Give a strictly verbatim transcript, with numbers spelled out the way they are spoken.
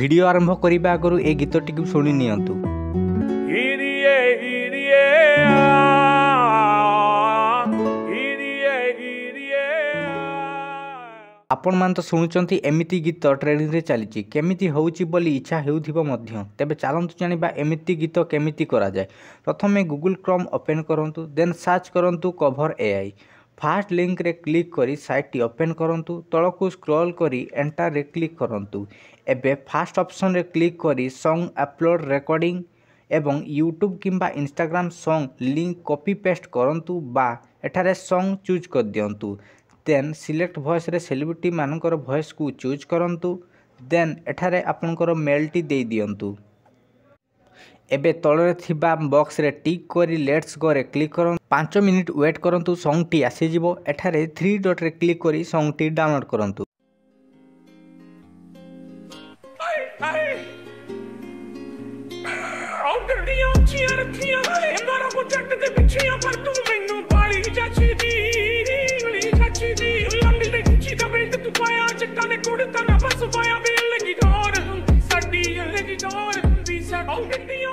Video আরম্ভ করিবা আগরু এই গীতটিকে শুনি নিয়ন্তু। আপন মান তো শুনুচন্তি এমিতি গীত ট্রেনিং রে চালিছি কেমিতি হউচি বলি ইচ্ছা হেউথিবো মধ্য তেবে চালন্তু জানিবা এমিতি গীত কেমিতি করা যায়। প্রথমে গুগল ক্রোম ওপেন করন্তু, দেন সার্চ করন্তু কভার এআই। ফার্স্ট লিঙ্ক রে ক্লিক করি সাইটটি ওপেন করন্তু, তলকু স্ক্রল করি এন্টার রে ক্লিক করন্তু। এবে ফার্স্ট অপশন রে ক্লিক করি সং আপলোড রেকর্ডিং এবং ইউট্যুব কিংবা Instagram song link copy paste করন্তু বা এঠারে সং চুজ কর দিয়ন্তু। देन सिलेक्ट वॉइस रे सेलिब्रिटी मानकर वॉइस को चूज करंतु, देन एठारे आपनकर मेल टी दे दियंतु। एबे तलरे थिबा बॉक्स रे टिक करी लेट्स गो रे क्लिक करन। पाँच मिनिट वेट करंतु, सॉन्ग टी आसी जिवो। एठारे थ्री डॉट रे क्लिक करी सॉन्ग टी डाउनलोड करंतु। I'm